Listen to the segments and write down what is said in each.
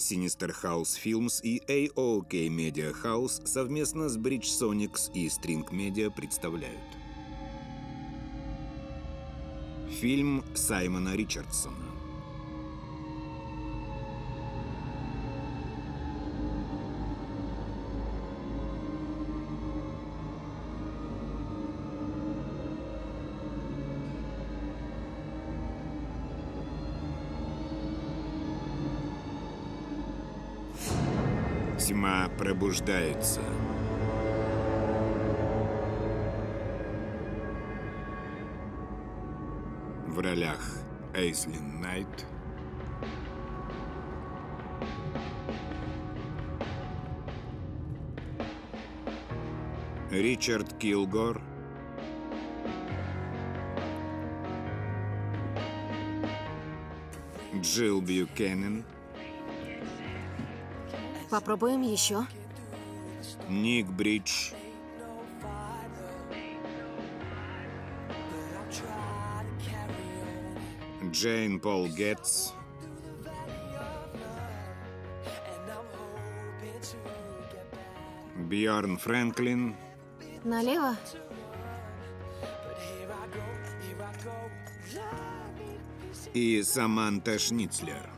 Синистер Хаус Филмс и А.О.К. Медиа Хаус совместно с Бридж Соникс и Стринг Медиа представляют фильм Саймона Ричардсона. Тьма пробуждается. В ролях Эйслин Найт, Ричард Килгор, Джилл Бьюкенен. Попробуем еще. Ник Бридж. Джейн Пол Гетц. Бьорн Фрэнклин. Налево. И Саманта Шницлер.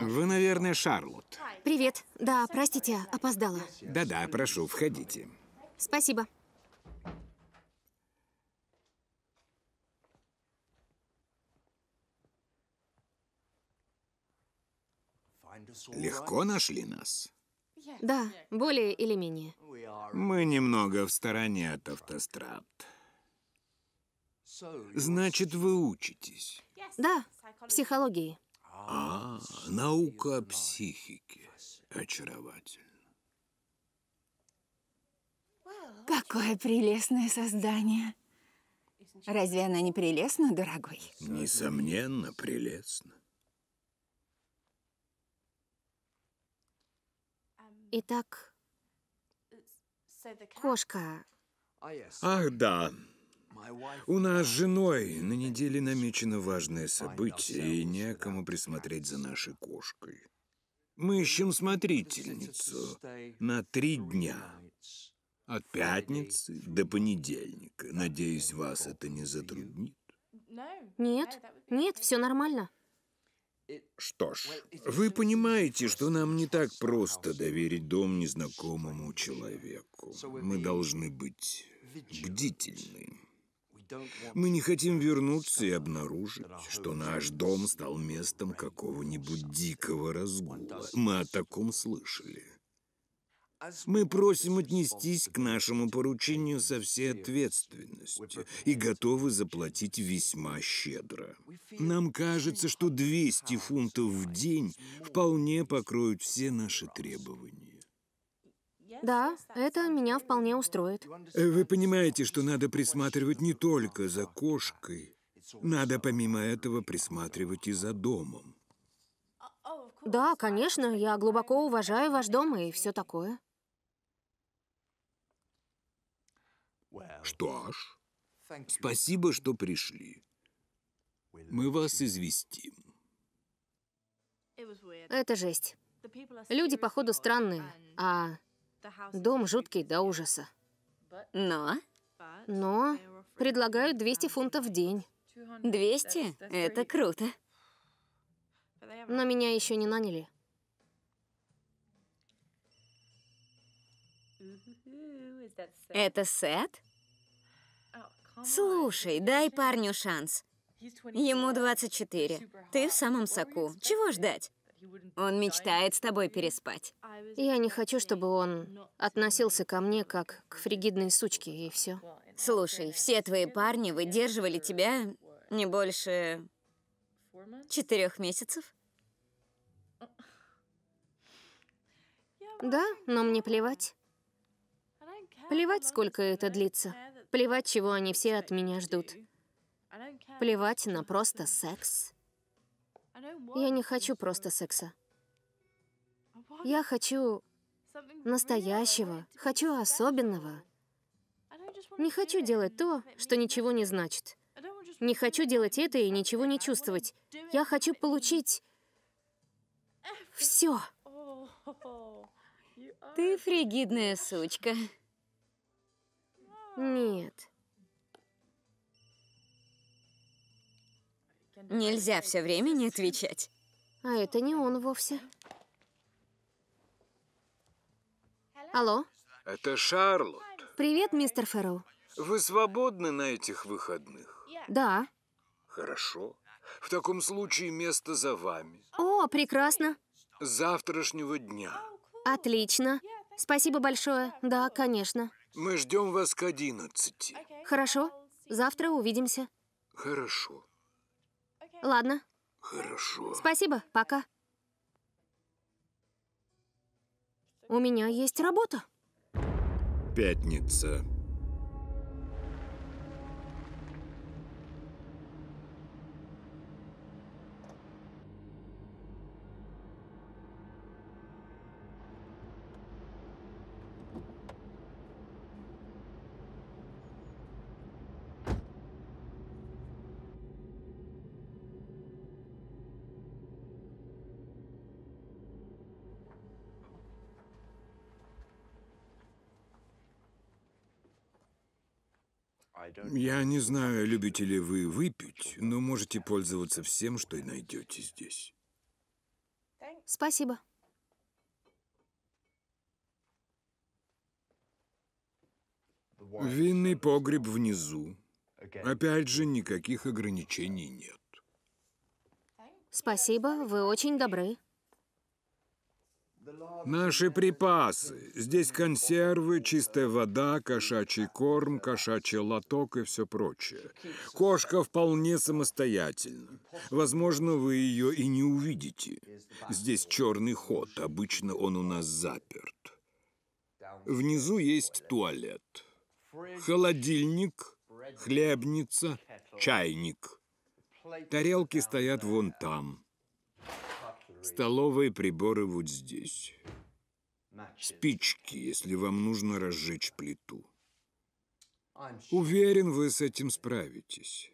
Вы, наверное, Шарлотт. Привет. Да, простите, опоздала. Да-да, прошу, входите. Спасибо. Легко нашли нас? Да, более или менее. Мы немного в стороне от автострад. Значит, вы учитесь? Да, психологии. А, наука о психике. Очаровательно. Какое прелестное создание. Разве она не прелестна, дорогой? Несомненно, прелестна. Итак, кошка. Ах, да. У нас с женой на неделе намечено важное событие, и некому присмотреть за нашей кошкой. Мы ищем смотрительницу на 3 дня. От пятницы до понедельника. Надеюсь, вас это не затруднит? Нет, нет, все нормально. Что ж, вы понимаете, что нам не так просто доверить дом незнакомому человеку. Мы должны быть бдительны. Мы не хотим вернуться и обнаружить, что наш дом стал местом какого-нибудь дикого разгула. Мы о таком слышали. Мы просим отнестись к нашему поручению со всей ответственностью и готовы заплатить весьма щедро. Нам кажется, что 200 фунтов в день вполне покроют все наши требования. Да, это меня вполне устроит. Вы понимаете, что надо присматривать не только за кошкой. Надо помимо этого присматривать и за домом. Да, конечно, я глубоко уважаю ваш дом и все такое. Что ж, спасибо, что пришли. Мы вас известим. Это жесть. Люди, походу, странные, а... Дом жуткий до ужаса. Но предлагают 200 фунтов в день. 200? Это круто. Но меня еще не наняли. Это Сет? Слушай, дай парню шанс. Ему 24. Ты в самом соку. Чего ждать? Он мечтает с тобой переспать. Я не хочу, чтобы он относился ко мне как к фригидной сучке, и все. Слушай, все твои парни выдерживали тебя не больше 4 месяцев. Да, но мне плевать. Плевать, сколько это длится. Плевать, чего они все от меня ждут. Плевать на просто секс. Я не хочу просто секса. Я хочу настоящего, хочу особенного. Не хочу делать то, что ничего не значит. Не хочу делать это и ничего не чувствовать. Я хочу получить все. Ты фригидная сучка. Нет. Нельзя все время не отвечать. А это не он вовсе. Алло? Это Шарлотт. Привет, мистер Фэрроу. Вы свободны на этих выходных? Да. Хорошо. В таком случае место за вами. О, прекрасно. С завтрашнего дня. Отлично. Спасибо большое. Да, конечно. Мы ждем вас к 11. Хорошо. Завтра увидимся. Хорошо. Ладно. Хорошо. Спасибо, пока. У меня есть работа. Пятница. Я не знаю, любите ли вы выпить, но можете пользоваться всем, что и найдете здесь. Спасибо. Винный погреб внизу. Опять же, никаких ограничений нет. Спасибо, вы очень добры. Наши припасы. Здесь консервы, чистая вода, кошачий корм, кошачий лоток и все прочее. Кошка вполне самостоятельна. Возможно, вы ее и не увидите. Здесь черный ход, обычно он у нас заперт. Внизу есть туалет, холодильник, хлебница, чайник. Тарелки стоят вон там. Столовые приборы вот здесь. Спички, если вам нужно разжечь плиту. Уверен, вы с этим справитесь.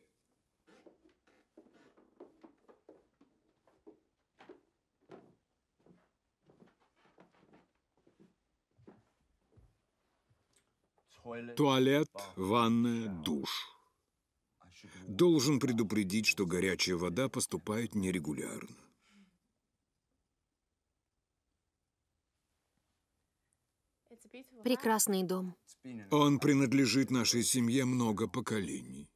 Туалет, ванная, душ. Должен предупредить, что горячая вода поступает нерегулярно. Прекрасный дом. Он принадлежит нашей семье много поколений.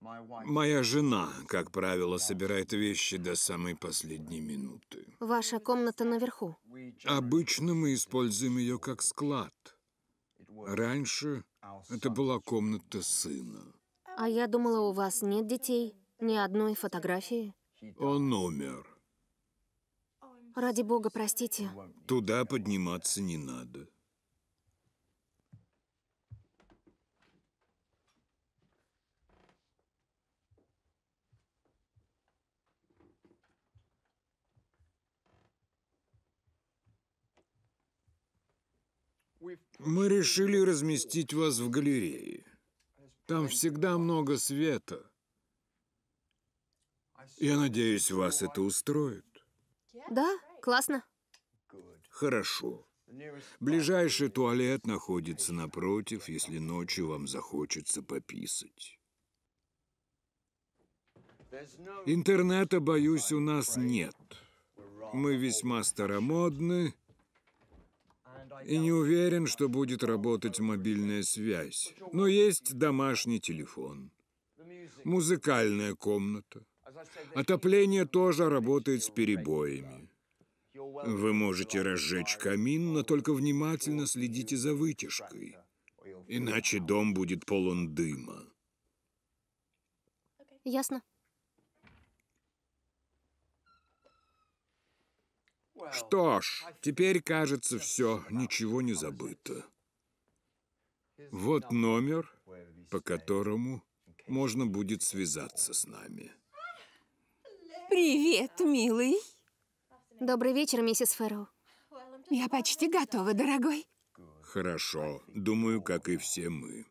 Моя жена, как правило, собирает вещи до самой последней минуты. Ваша комната наверху? Обычно мы используем ее как склад. Раньше это была комната сына. А я думала, у вас нет детей, ни одной фотографии. Он умер. Ради бога, простите. Туда подниматься не надо. Мы решили разместить вас в галерее. Там всегда много света. Я надеюсь, вас это устроит. Да, классно. Хорошо. Ближайший туалет находится напротив, если ночью вам захочется пописать. Интернета, боюсь, у нас нет. Мы весьма старомодны, и не уверен, что будет работать мобильная связь. Но есть домашний телефон, музыкальная комната. Отопление тоже работает с перебоями. Вы можете разжечь камин, но только внимательно следите за вытяжкой, иначе дом будет полон дыма. Ясно. Что ж, теперь, кажется, все, ничего не забыто. Вот номер, по которому можно будет связаться с нами. Привет, милый. Добрый вечер, миссис Фэрроу. Я почти готова, дорогой. Хорошо. Думаю, как и все мы.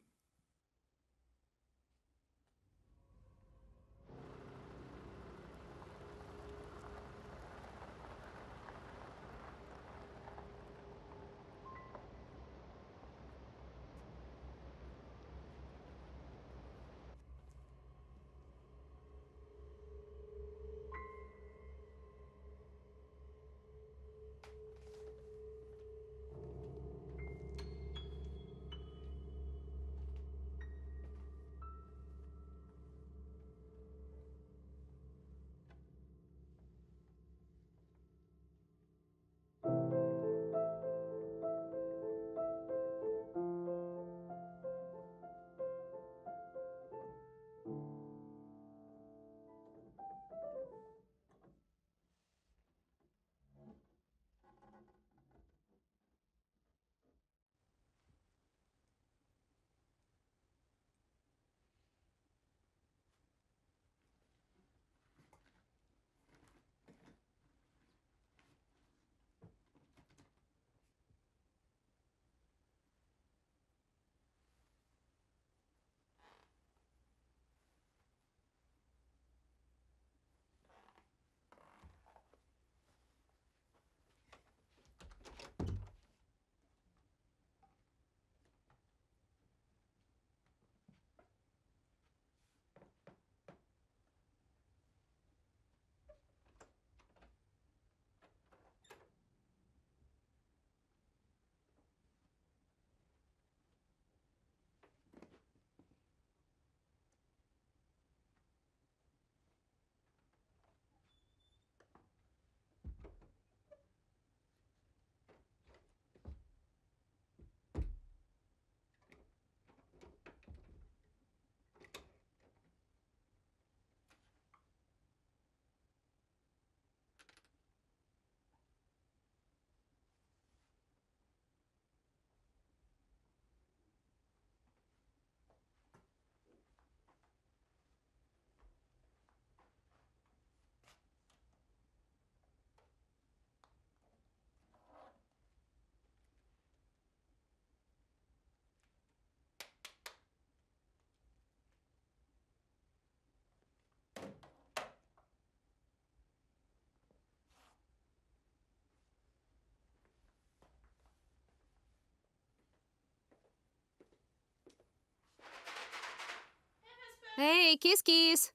Эй, кис-кис!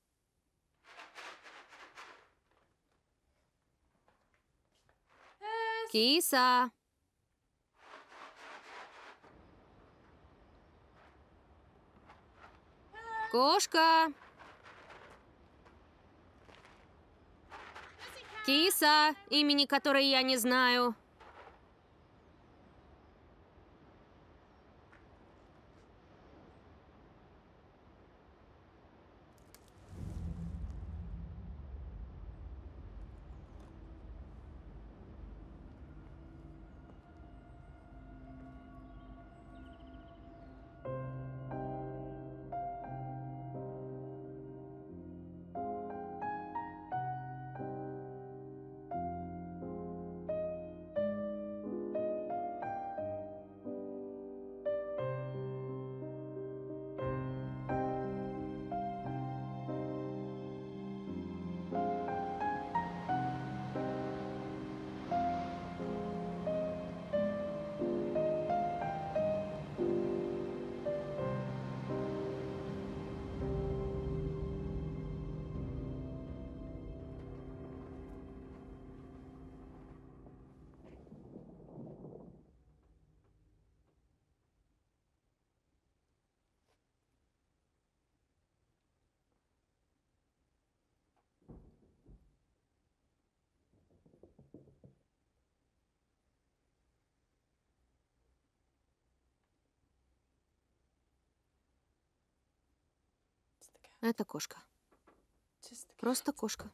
Киса! Кошка! Киса, имени которой я не знаю. Это кошка. Просто кошка.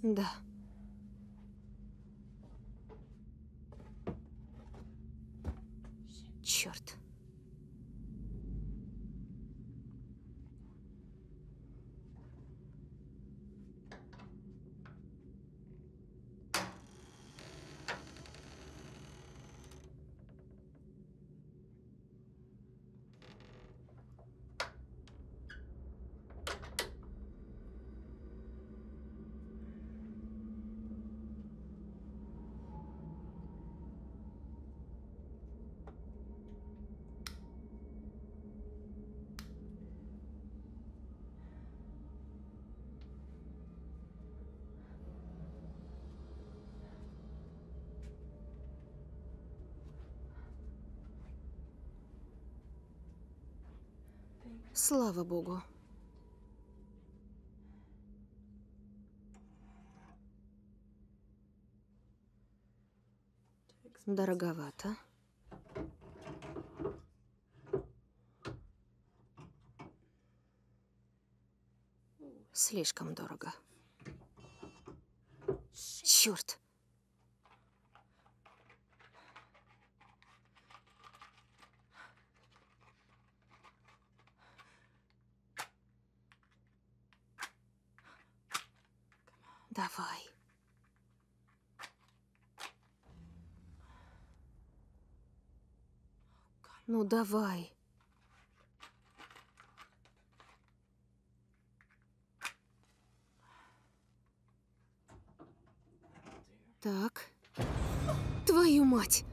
Да. Черт. Слава Богу. Дороговато. Слишком дорого. Черт. Давай. Ну, давай. Так. Твою мать!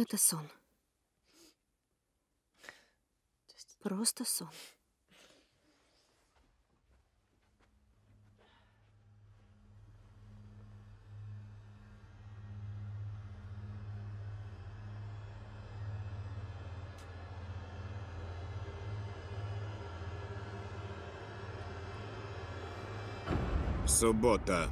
Это сон. Просто сон. Суббота.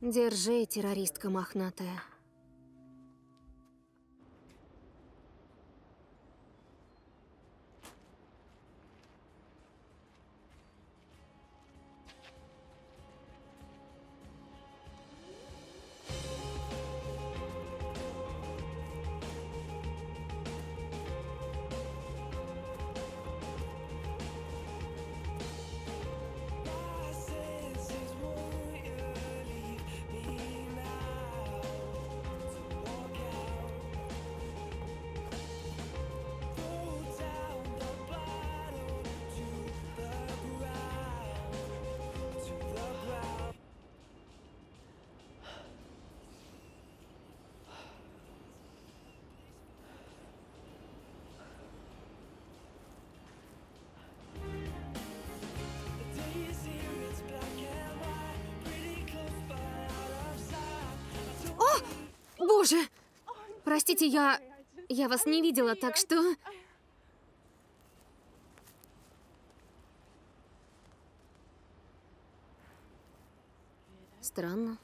Держи, террористка мохнатая. Боже! Простите, я вас не видела, так что... Странно.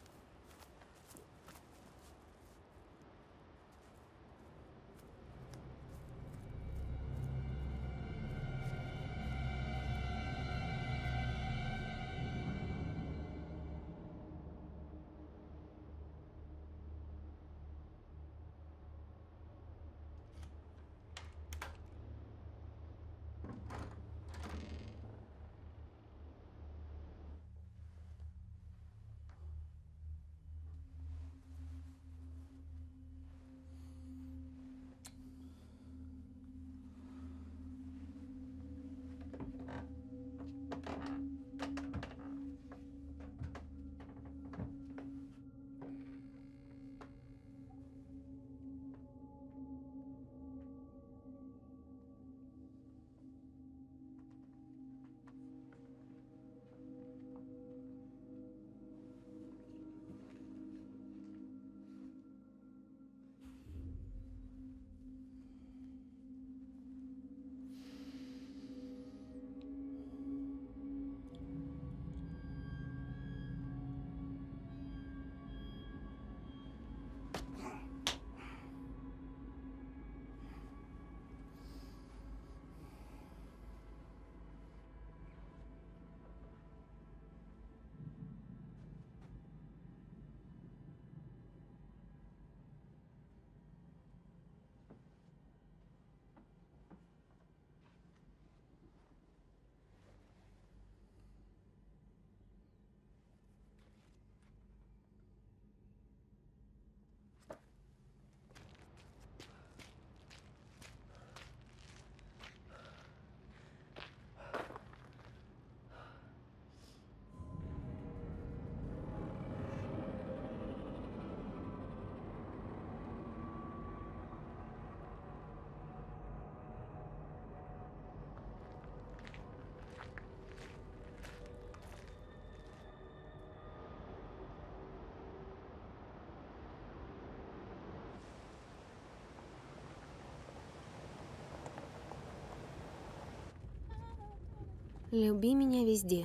Люби меня везде.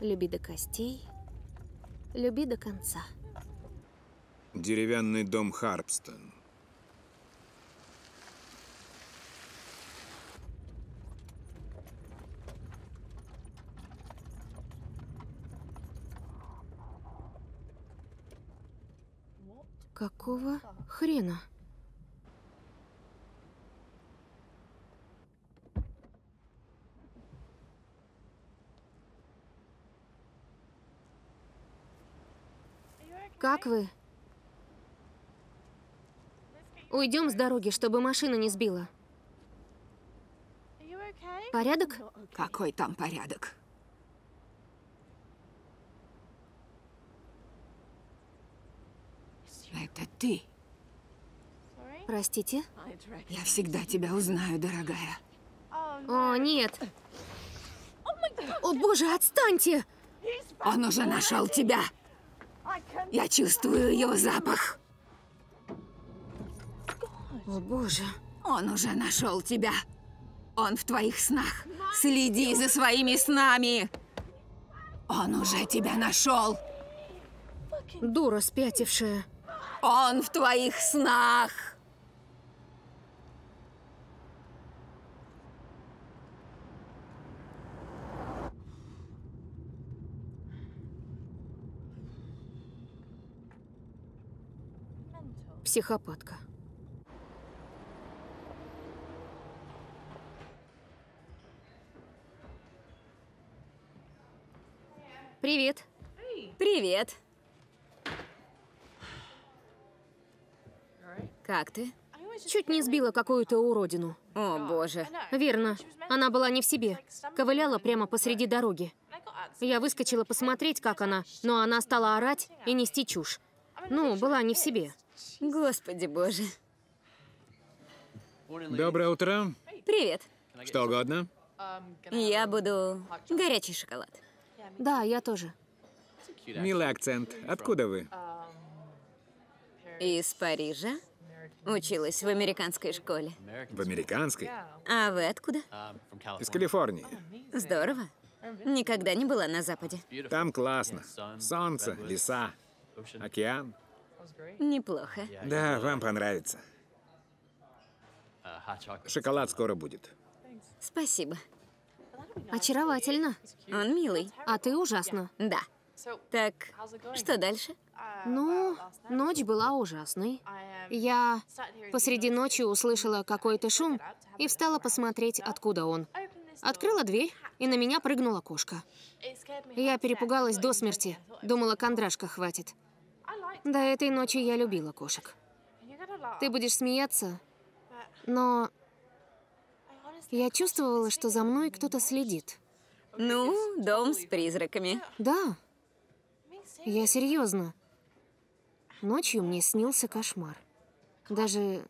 Люби до костей. Люби до конца. Деревянный дом Харпстон. Какого хрена? Как вы? Уйдем с дороги, чтобы машина не сбила. Порядок? Какой там порядок? Это ты. Простите? Я всегда тебя узнаю, дорогая. О, нет. О, боже, отстаньте! Он уже нашел тебя. Я чувствую его запах. О, боже. Он уже нашел тебя. Он в твоих снах. Следи за своими снами. Он уже тебя нашел. Дура спятившая. Он в твоих снах. Психопатка. Привет. Привет. Как ты? Чуть не сбила какую-то уродину. О, боже. Верно. Она была не в себе. Ковыляла прямо посреди дороги. Я выскочила посмотреть, как она, но она стала орать и нести чушь. Ну, была не в себе. Господи боже. Доброе утро. Привет. Что угодно? Я буду горячий шоколад. Да, я тоже. Милый акцент. Откуда вы? Из Парижа. Училась в американской школе. В американской? А вы откуда? Из Калифорнии. Здорово. Никогда не была на Западе. Там классно. Солнце, леса, океан. Неплохо. Да, вам понравится. Шоколад скоро будет. Спасибо. Очаровательно. Он милый. А ты ужасно. Да. Так, что дальше? Ну, ночь была ужасной. Я посреди ночи услышала какой-то шум и встала посмотреть, откуда он. Открыла дверь, и на меня прыгнула кошка. Я перепугалась до смерти. Думала, кондрашка хватит. До этой ночи я любила кошек. Ты будешь смеяться, но я чувствовала, что за мной кто-то следит. Ну, дом с призраками. Да. Я серьезно. Ночью мне снился кошмар. Даже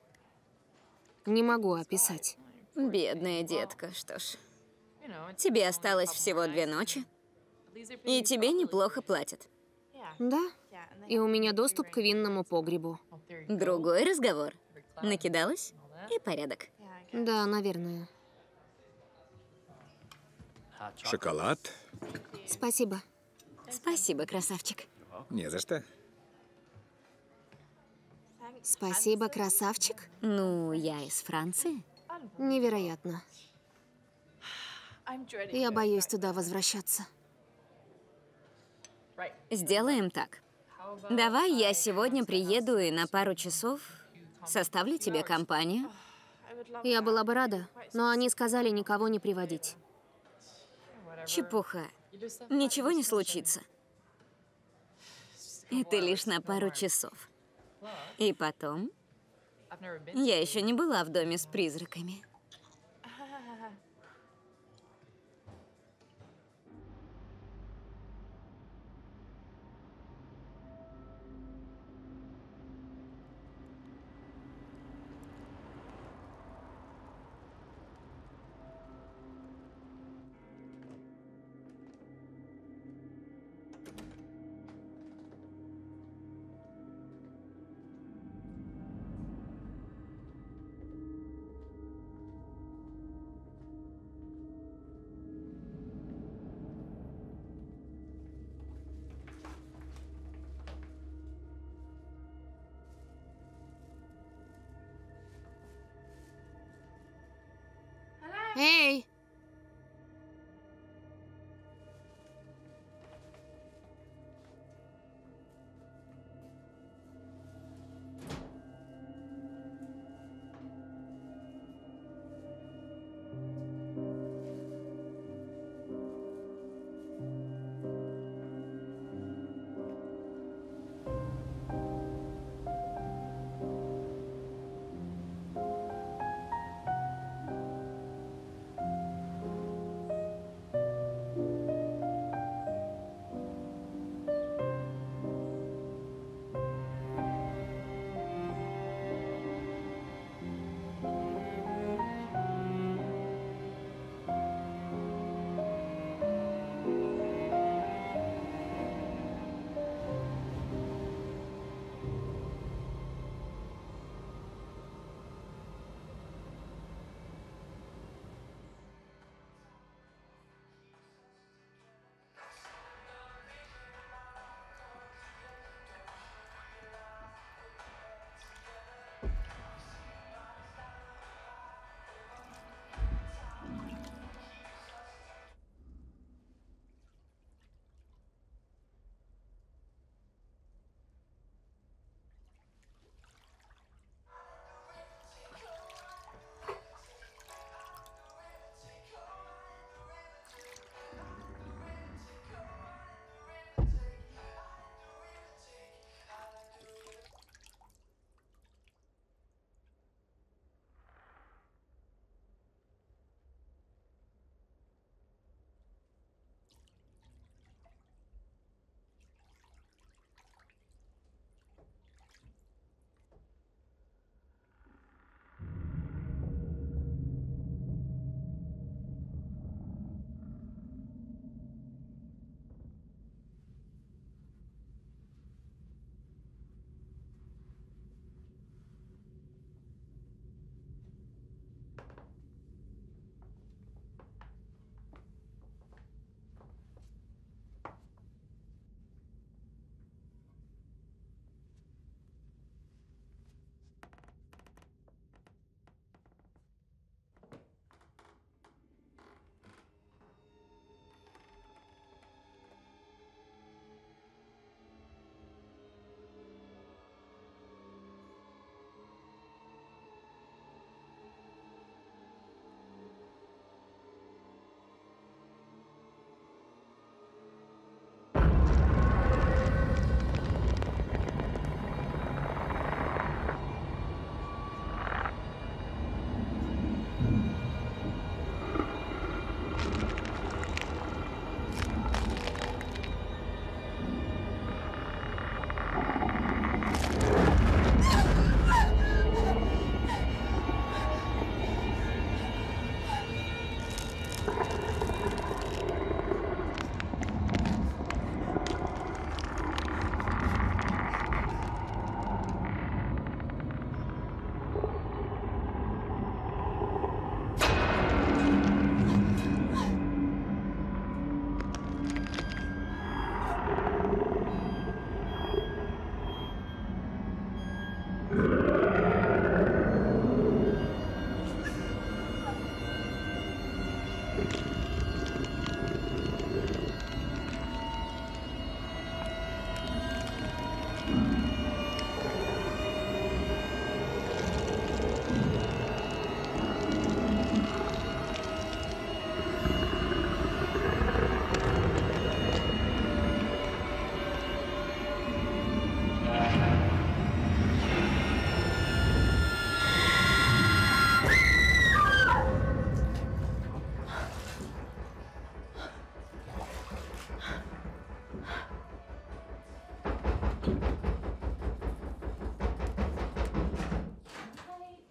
не могу описать. Бедная детка, что ж. Тебе осталось всего 2 ночи, и тебе неплохо платят. Да. И у меня доступ к винному погребу. Другой разговор. Накидалась и порядок. Да, наверное. Шоколад. Спасибо. Спасибо, красавчик. Не за что. Спасибо, красавчик. Ну, я из Франции. Невероятно. Я боюсь туда возвращаться. Сделаем так. Давай я сегодня приеду и на пару часов составлю тебе компанию. Я была бы рада, но они сказали никого не приводить. Чепуха. Ничего не случится. Это лишь на пару часов. И потом... Я еще не была в доме с призраками. Эй!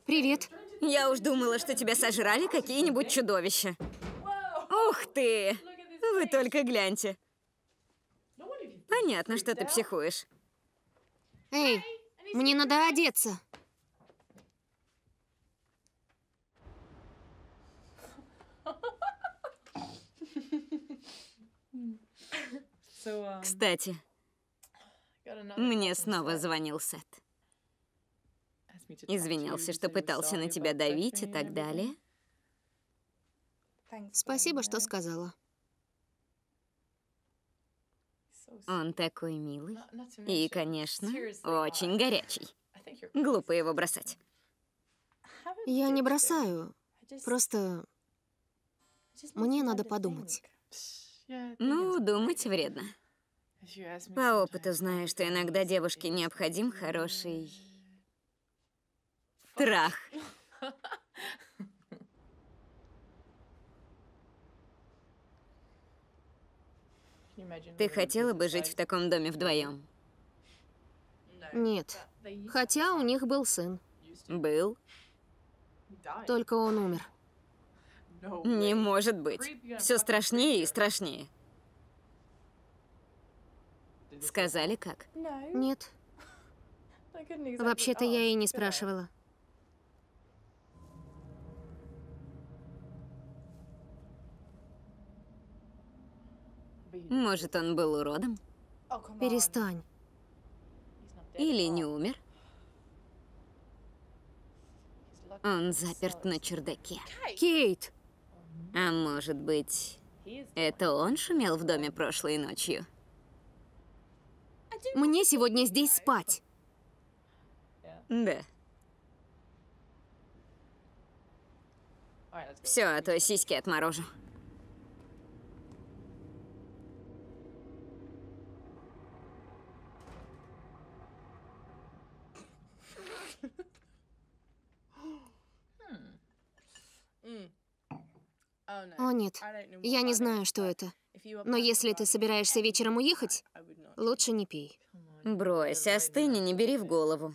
Привет. Я уж думала, что тебя сожрали какие-нибудь чудовища. Ух ты! Вы только гляньте. Понятно, что ты психуешь. Эй, мне надо одеться. Кстати, мне снова звонил Сет. Извинялся, что пытался на тебя давить и так далее. Спасибо, что сказала. Он такой милый. И, конечно, очень горячий. Глупо его бросать. Я не бросаю. Просто мне надо подумать. Ну, думать вредно. По опыту знаю, что иногда девушке необходим хороший... трах. Ты хотела бы жить в таком доме вдвоем? Нет. Хотя у них был сын. Был? Только он умер. Не может быть. Все страшнее и страшнее. Сказали как? Нет. Вообще-то я и не спрашивала. Может, он был уродом? Перестань. Или не умер? Он заперт на чердаке. Кейт! А может быть, это он шумел в доме прошлой ночью? Мне сегодня здесь спать. Да. Все, а то сиськи отморожу. О, нет. Я не знаю, что это. Но если ты собираешься вечером уехать, лучше не пей. Брось, остынь и не бери в голову.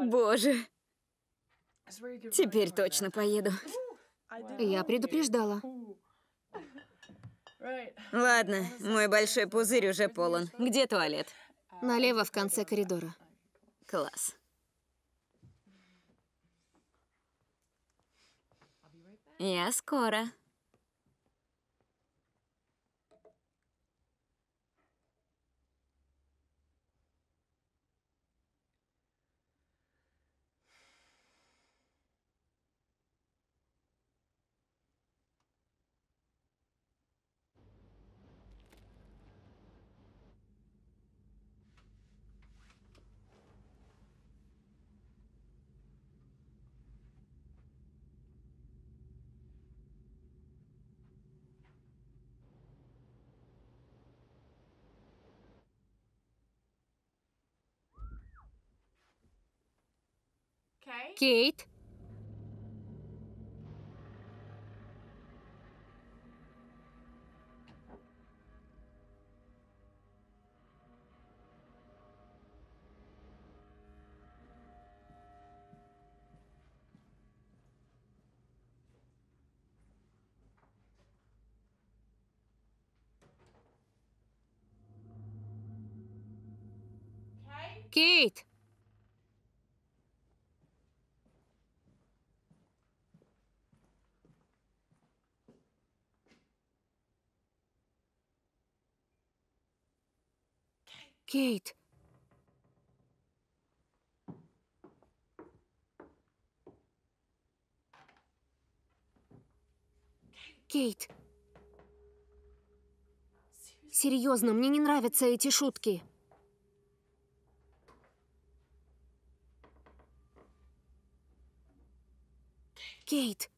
Боже. Теперь точно поеду. Я предупреждала. Ладно, мой большой пузырь уже полон. Где туалет? Налево в конце коридора. Класс. Я скоро. Кейт? Кейт? Кейт. Кейт. Серьезно, мне не нравятся эти шутки. Кейт.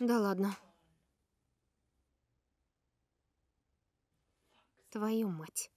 Да ладно. Твою мать.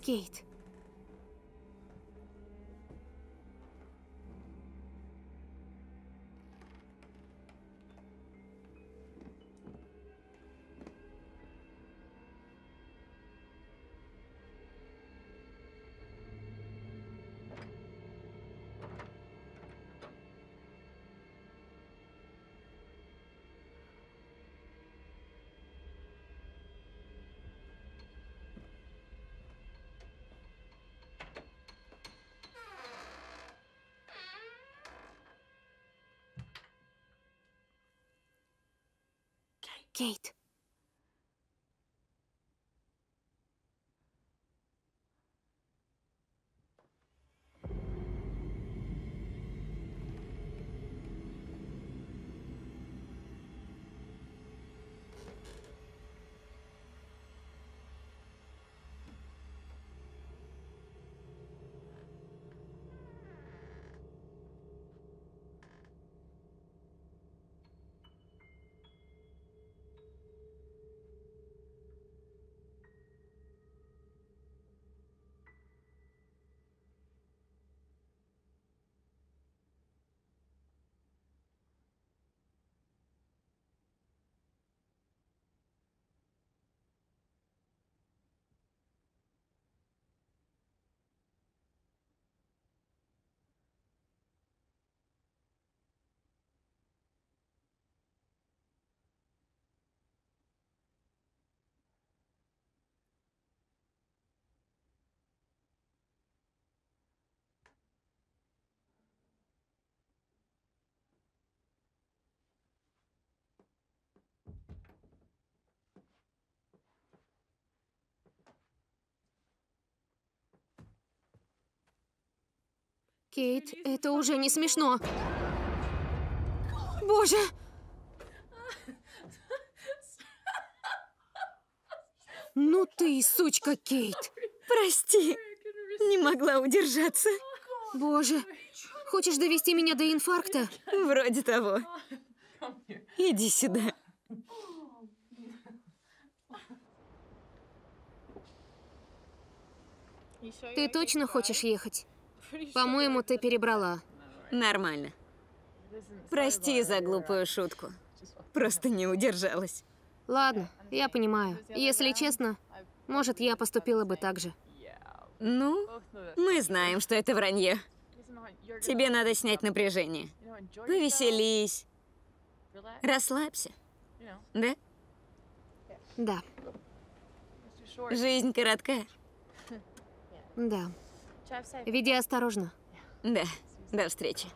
Кейт. Кейт. Кейт, это уже не смешно. Боже! Ну ты и сучка, Кейт. Прости, не могла удержаться. Боже, Хочешь довести меня до инфаркта? Вроде того. Иди сюда. Ты точно хочешь ехать? По-моему, ты перебрала. Нормально. Прости за глупую шутку. Просто не удержалась. Ладно, я понимаю. Если честно, может, я поступила бы так же. Ну, мы знаем, что это вранье. Тебе надо снять напряжение. Повеселись. Расслабься. Да? Да. Жизнь коротка. Да. Веди осторожно. Да. До встречи.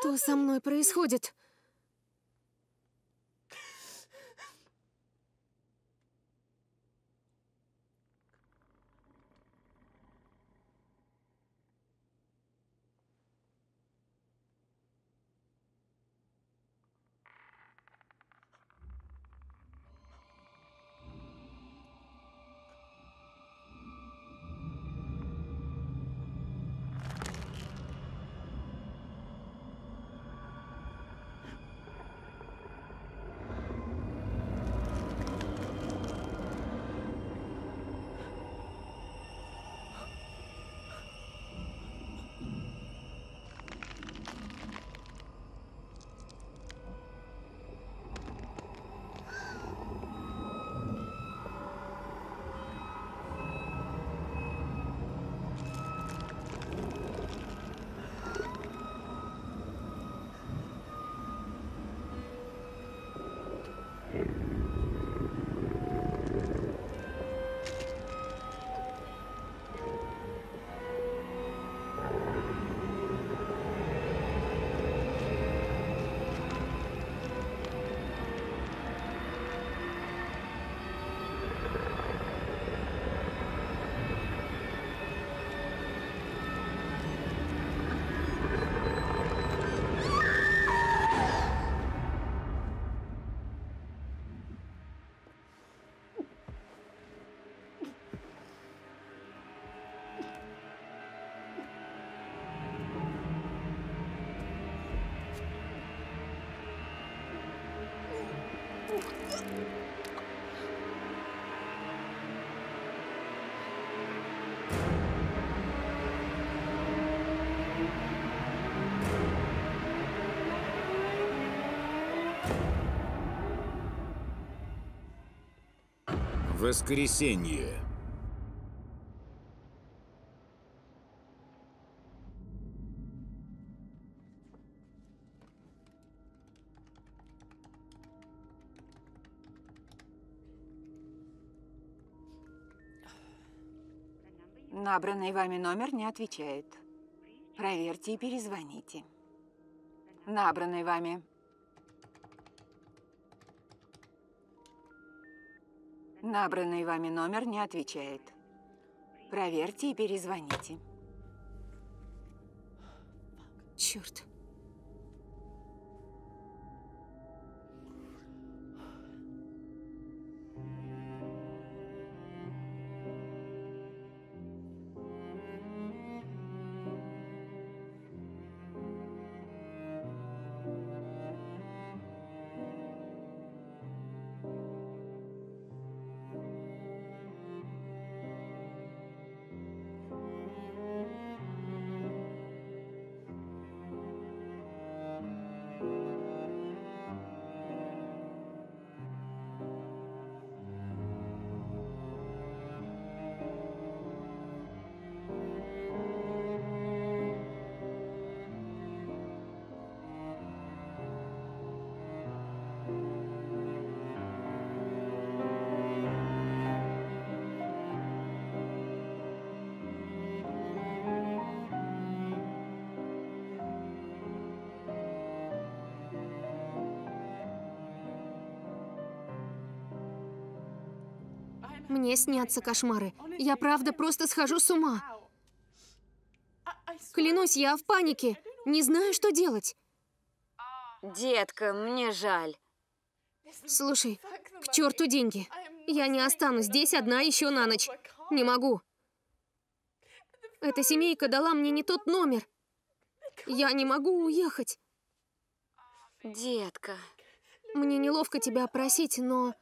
Что со мной происходит? Воскресенье. Набранный вами номер не отвечает. Проверьте и перезвоните. Набранный вами. Набранный вами номер не отвечает. Проверьте и перезвоните. Черт. Мне снятся кошмары. Я, правда, просто схожу с ума. Клянусь, я в панике. Не знаю, что делать. Детка, мне жаль. Слушай, к черту деньги. Я не останусь здесь одна еще на ночь. Не могу. Эта семейка дала мне не тот номер. Я не могу уехать. Детка. Мне неловко тебя просить, но...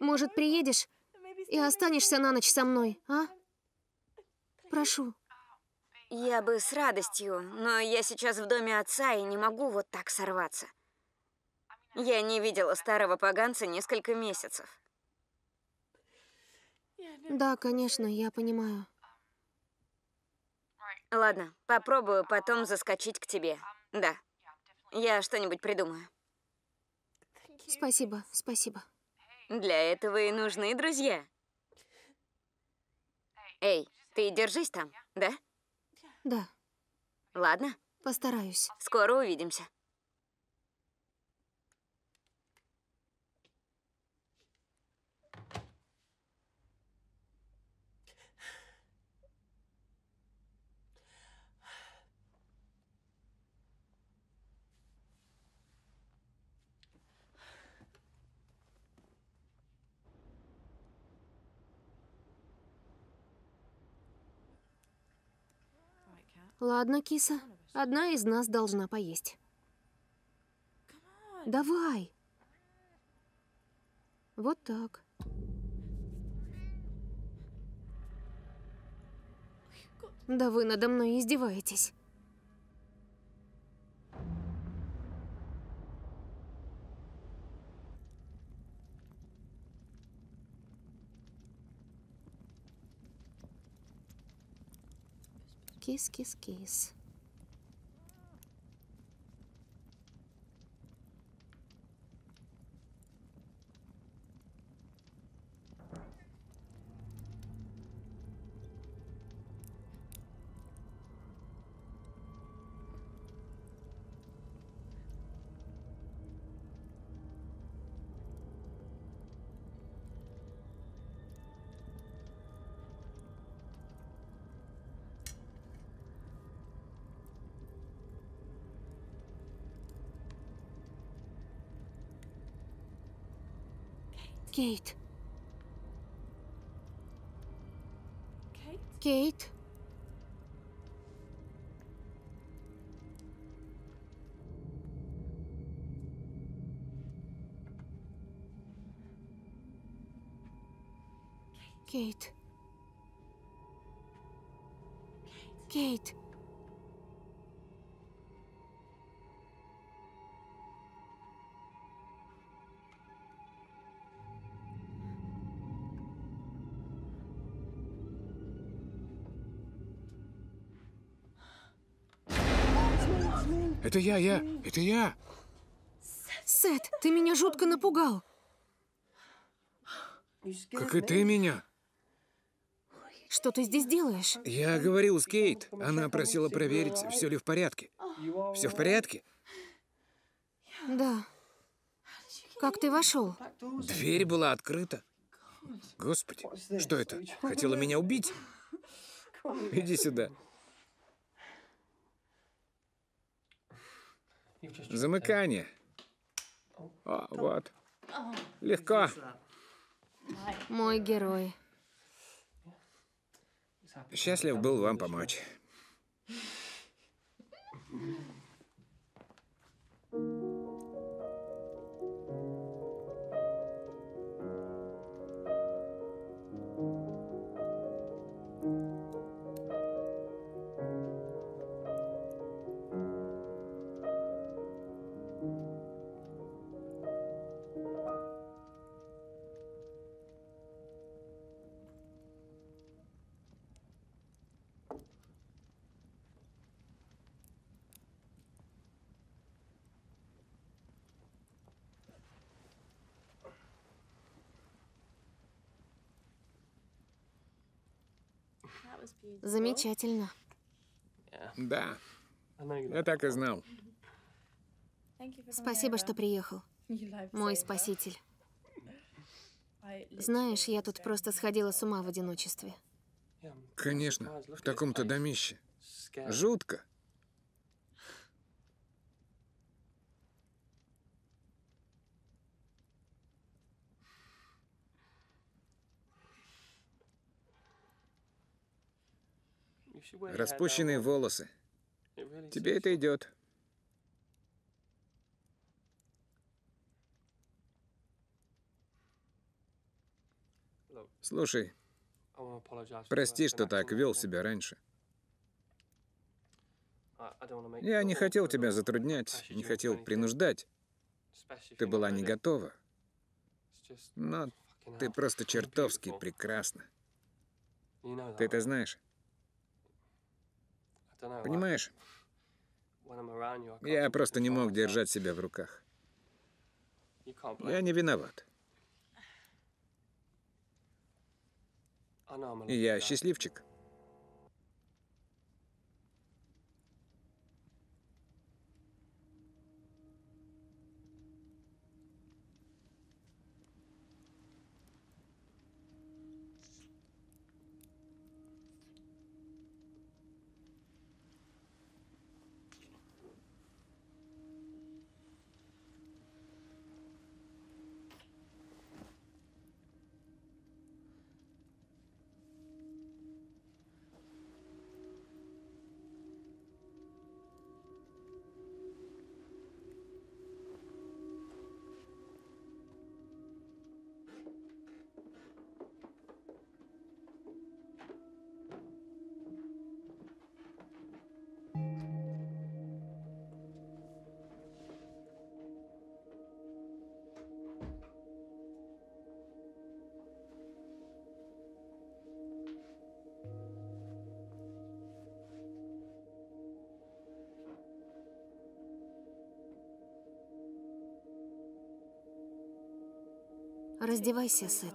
Может, приедешь и останешься на ночь со мной, а? Прошу. Я бы с радостью, но я сейчас в доме отца и не могу вот так сорваться. Я не видела старого поганца несколько месяцев. Да, конечно, я понимаю. Ладно, попробую потом заскочить к тебе. Да, я что-нибудь придумаю. Спасибо, спасибо. Для этого и нужны друзья. Эй, ты держись там, да? Да. Ладно, Постараюсь. Скоро увидимся. Ладно, киса. Одна из нас должна поесть. Давай! Вот так. Да вы надо мной издеваетесь. Кис-кис-кис. Кейт. Кейт. Кейт. Кейт. Это я, это я! Сет, ты меня жутко напугал. Как и ты меня. Что ты здесь делаешь? Я говорил с Кейт. Она просила проверить, все ли в порядке. Все в порядке? Да. Как ты вошел? Дверь была открыта. Господи, что это? Хотела меня убить? Иди сюда. Замыкание. О, вот. Легко. Мой герой. Счастлив был вам помочь. Замечательно. Да, я так и знал. Спасибо, что приехал. Мой спаситель. Знаешь, я тут просто сходила с ума в одиночестве. Конечно, в таком-то домище. Жутко. Распущенные волосы. Тебе это идет. Слушай, прости, что так вел себя раньше. Я не хотел тебя затруднять, не хотел принуждать. Ты была не готова. Но ты просто чертовски прекрасна. Ты это знаешь? Понимаешь? Я просто не мог держать себя в руках. Я не виноват. Я счастливчик. Раздевайся, Сет.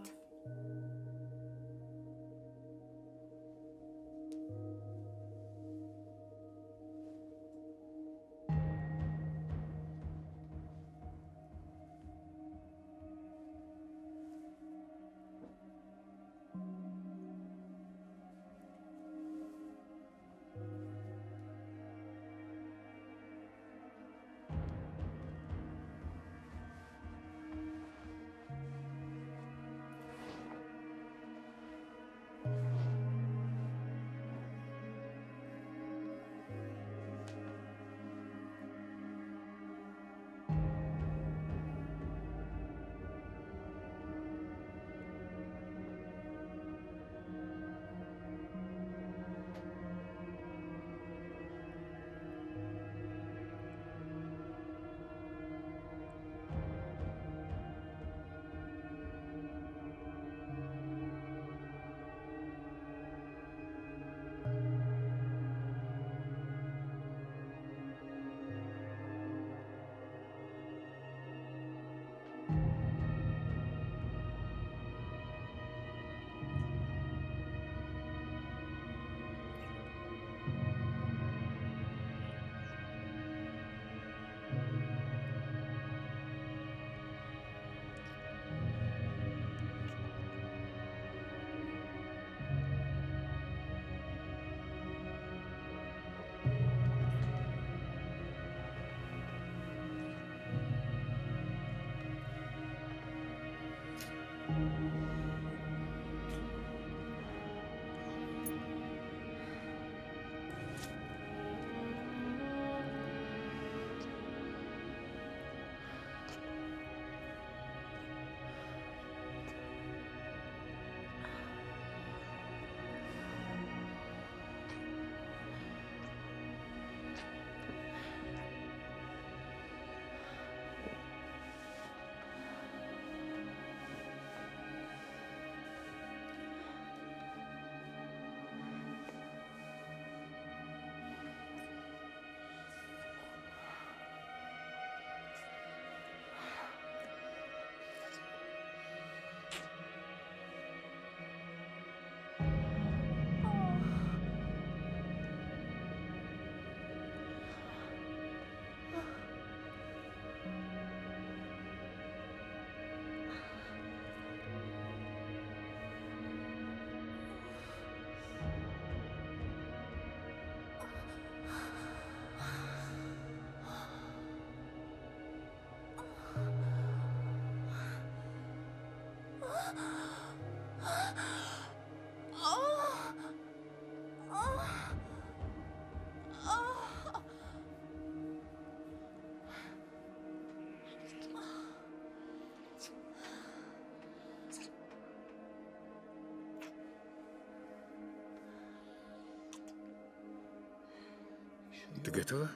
Ты готова?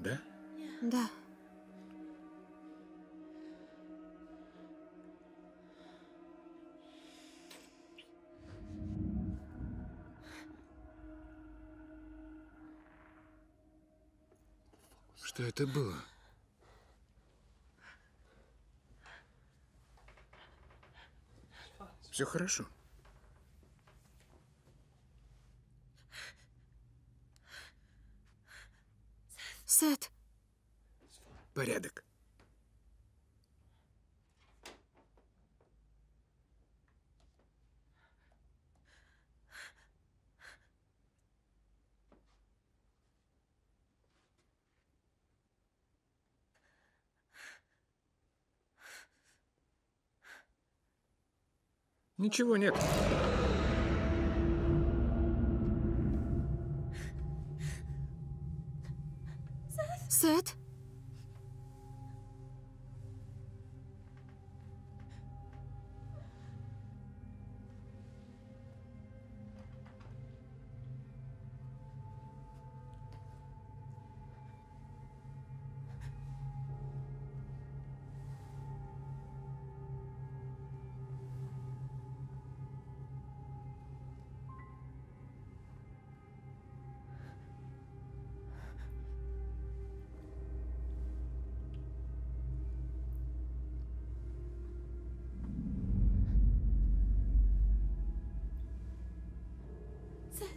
Да? Да. Что это было? Все хорошо. Сет. Порядок. Ничего нет. Сет?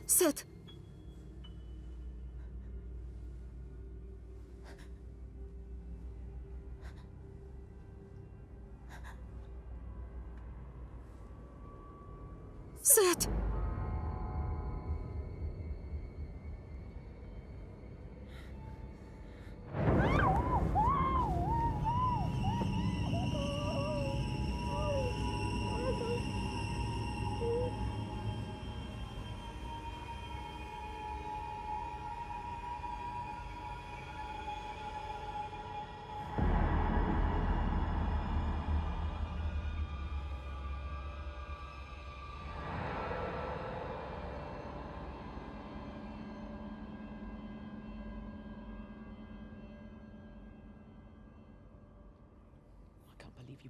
Сет! Сет!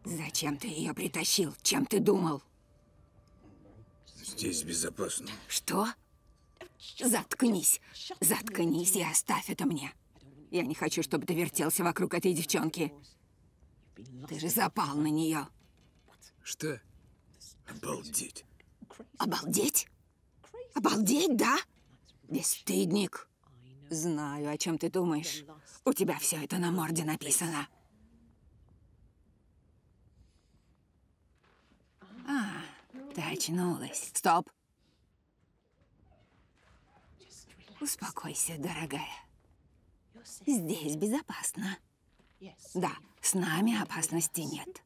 Зачем ты ее притащил? Чем ты думал? Здесь безопасно. Что? Заткнись. Заткнись и оставь это мне. Я не хочу, чтобы ты вертелся вокруг этой девчонки. Ты же запал на нее. Что? Обалдеть. Обалдеть? Обалдеть, да? Бесстыдник. Знаю, о чем ты думаешь. У тебя все это на морде написано. А, ты очнулась. Стоп. Успокойся, дорогая. Здесь безопасно. Да, с нами опасности нет.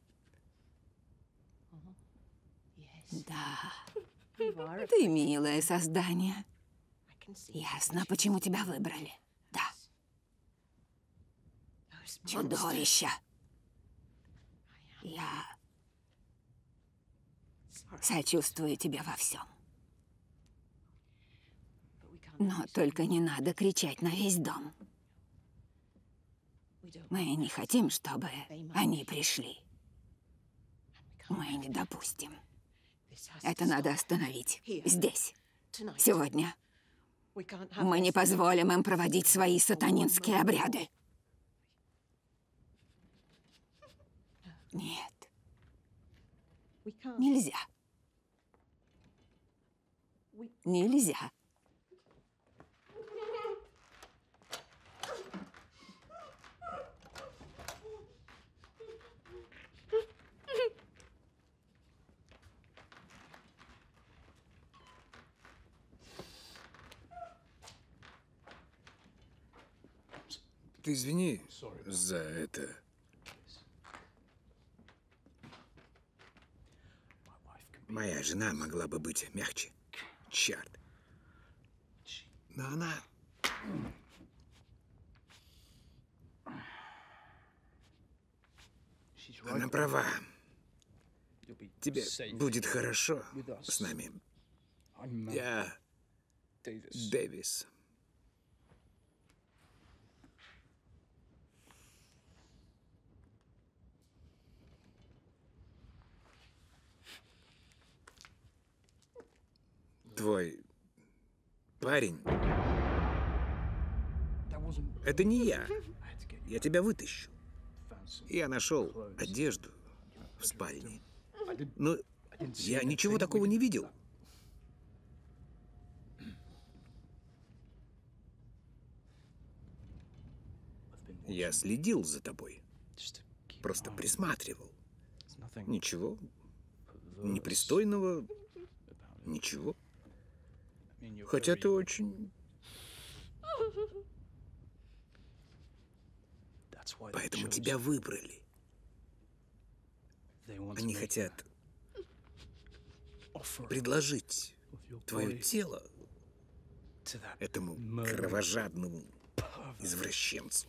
Да. Ты милое создание. Ясно, почему тебя выбрали. Да. Чудовище. Я... сочувствую тебе во всем. Но только не надо кричать на весь дом. Мы не хотим, чтобы они пришли. Мы не допустим. Это надо остановить. Здесь. Сегодня. Мы не позволим им проводить свои сатанинские обряды. Нет. Нельзя. Нельзя. Ты извини за это. Моя жена могла бы быть мягче. Черт. Но она... она права. Тебе будет хорошо с нами. Я... Дэвис. Твой парень. Это не я. Я тебя вытащу. Я нашел одежду в спальне. Но я ничего такого не видел. Я следил за тобой. Просто присматривал. Ничего непристойного. Ничего. Хотя ты очень... Поэтому тебя выбрали. Они хотят предложить твое тело этому кровожадному извращенцу.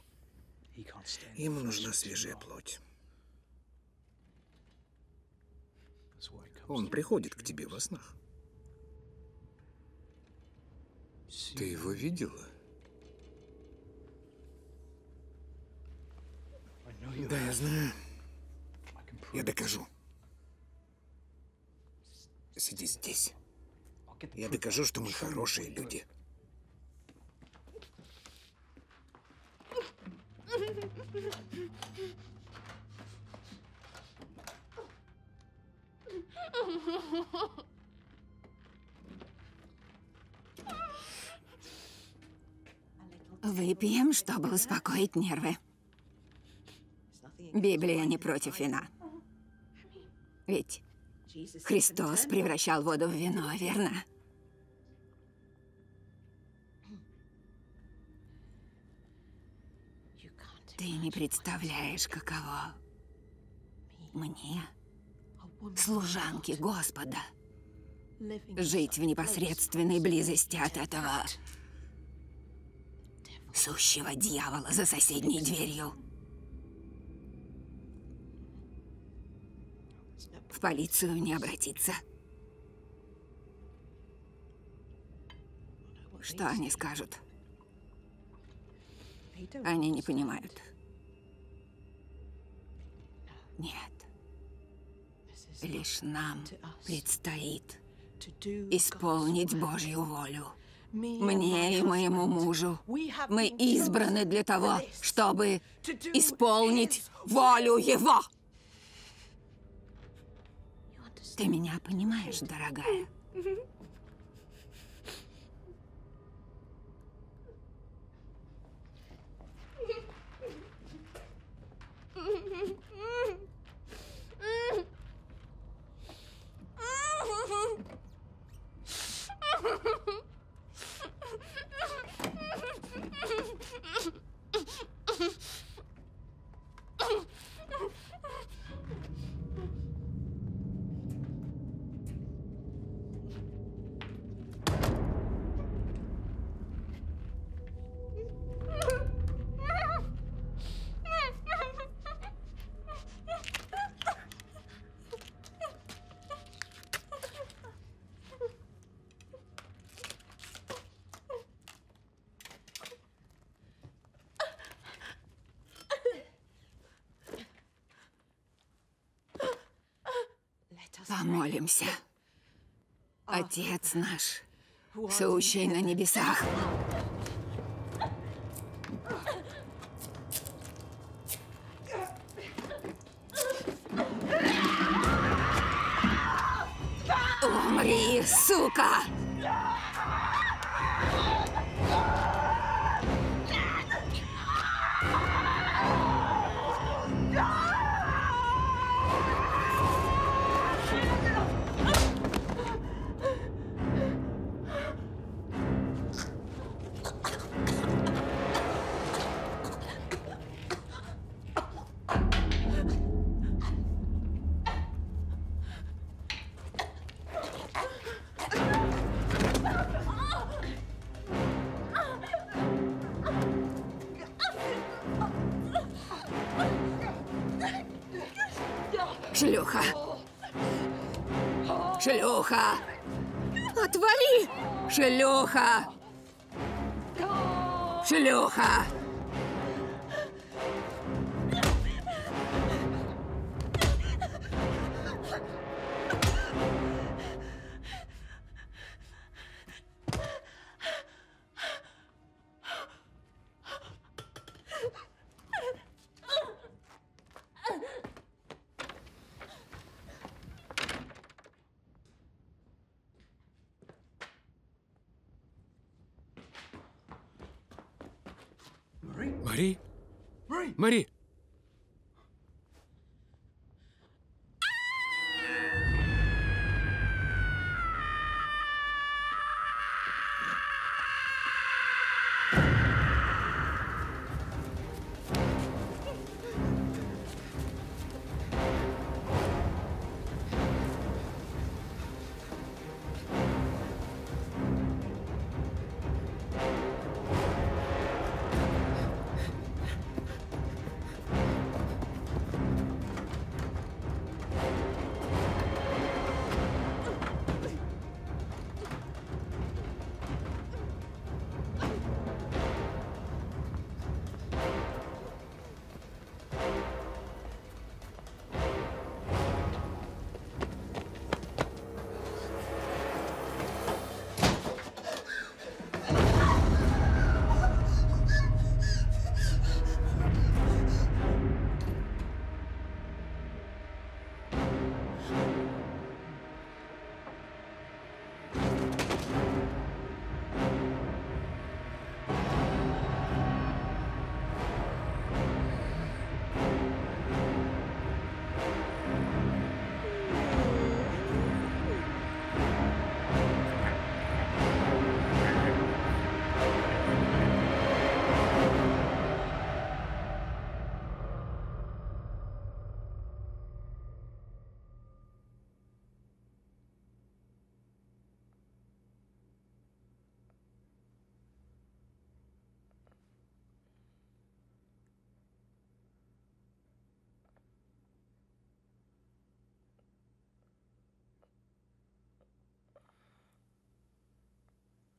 Ему нужна свежая плоть. Он приходит к тебе во снах. Ты его видела? Да, я знаю. Я докажу. Сиди здесь. Я докажу, что мы хорошие люди. Выпьем, чтобы успокоить нервы. Библия не против вина. Ведь Христос превращал воду в вино, верно? Ты не представляешь, каково мне, служанке Господа, жить в непосредственной близости от этого сущего дьявола за соседней дверью. В полицию не обратиться. Что они скажут? Они не понимают. Нет. Лишь нам предстоит исполнить Божью волю. Мне и моему мужу. Мы избраны для того, чтобы исполнить волю Его. Ты меня понимаешь, дорогая? Помолимся. Отец наш, сущий на небесах. Умри, сука! Шлюха! Шлюха! Отвали! Шлюха! Шлюха! Мари!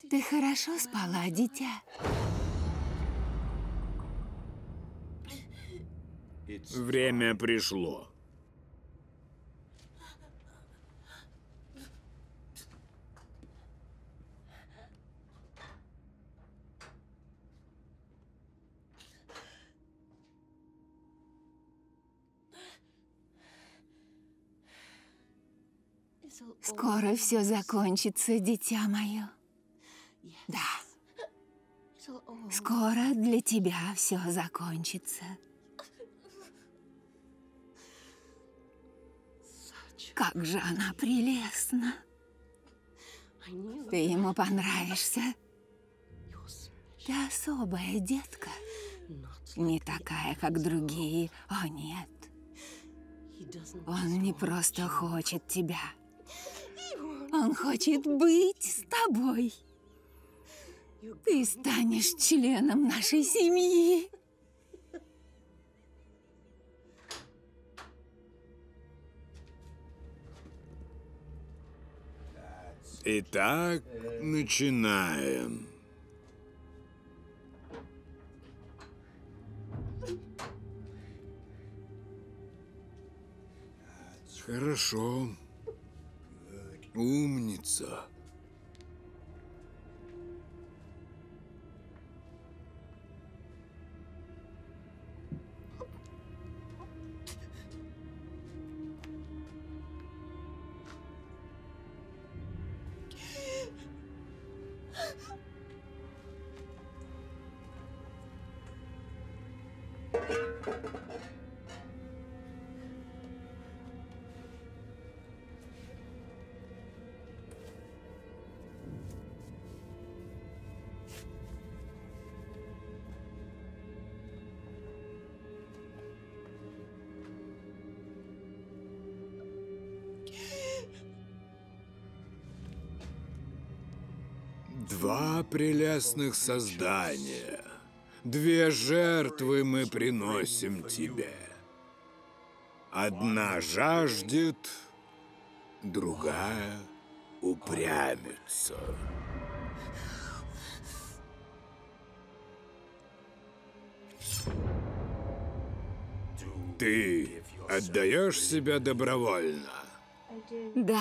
Ты хорошо спала, дитя? Время пришло. Скоро все закончится, дитя мое. Да. Скоро для тебя все закончится. Как же она прелестна. Ты ему понравишься. Ты особая, детка. Не такая, как другие. О, нет. Он не просто хочет тебя. Он хочет быть с тобой. Ты станешь членом нашей семьи. Итак, начинаем. Хорошо. Умница. Два прелестных создания. Две жертвы мы приносим тебе. Одна жаждет, другая упрямится. Ты отдаешь себя добровольно? Да.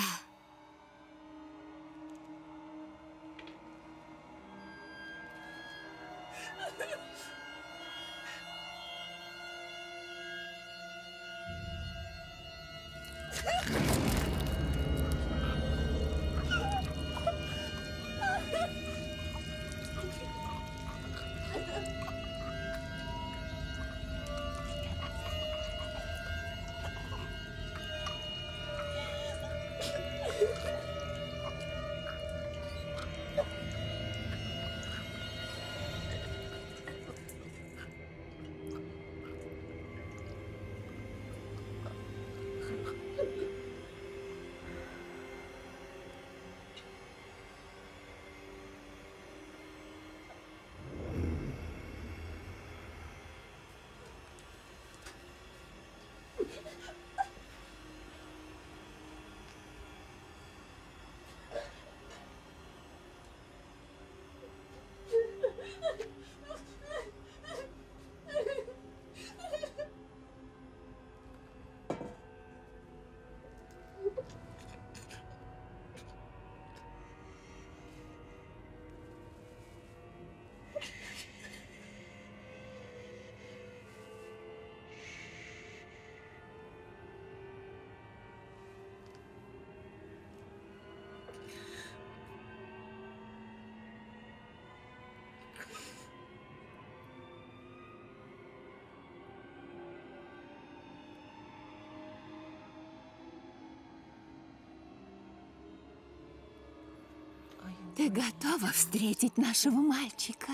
Ты готова встретить нашего мальчика?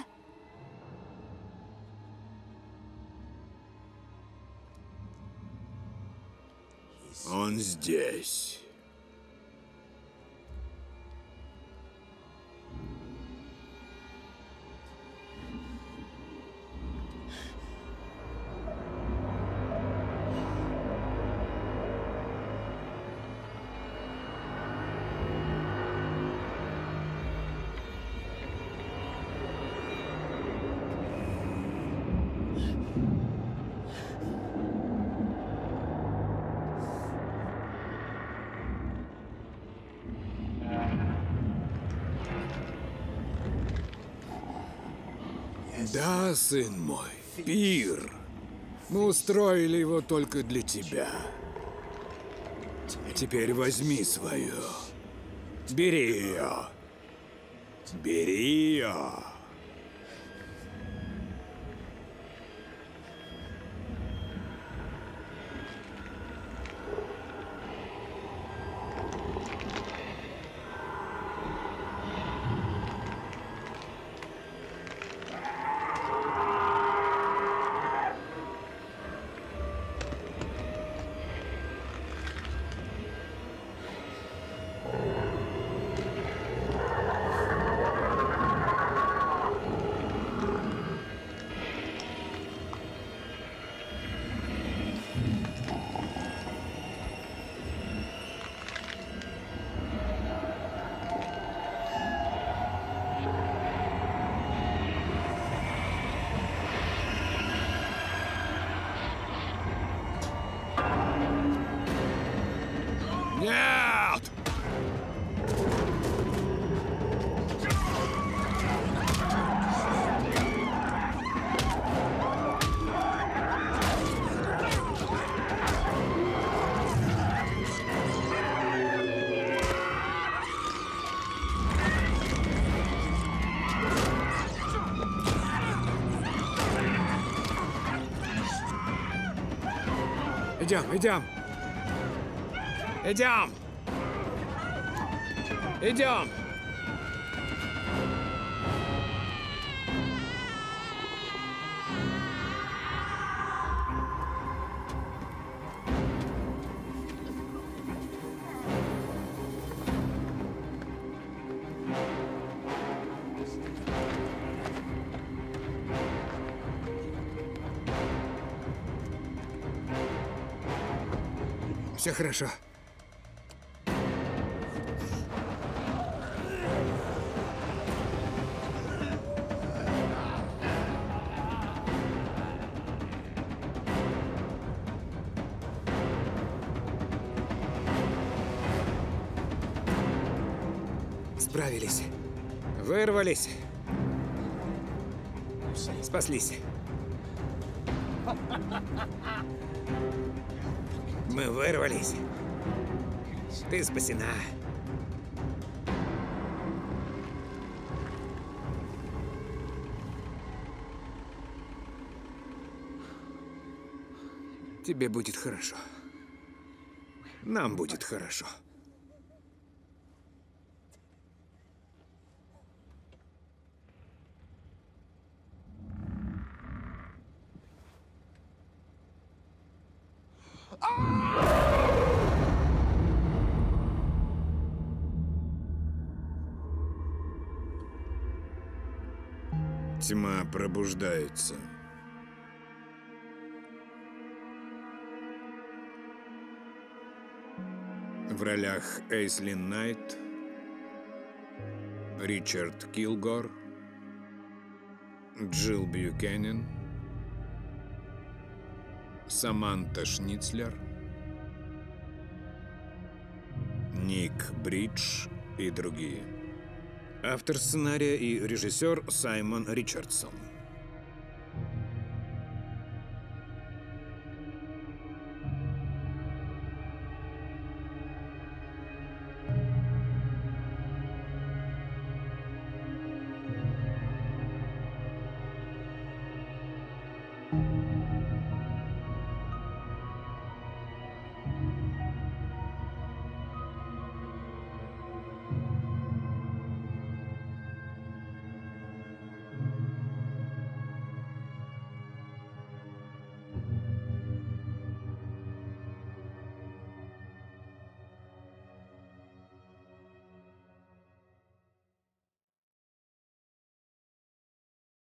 Он здесь. Да, сын мой, пир. Мы устроили его только для тебя. Теперь возьми свое. Бери ее. Бери ее. Идем! Все хорошо. Справились. Вырвались. Спаслись. Мы вырвались. Ты спасена. Тебе будет хорошо. Нам будет хорошо. Тьма пробуждается. В ролях Эйслин Найт, Ричард Килгор, Джилл Бьюкенен, Саманта Шницлер, Ник Бридж и другие. Автор сценария и режиссер Саймон Ричардсон.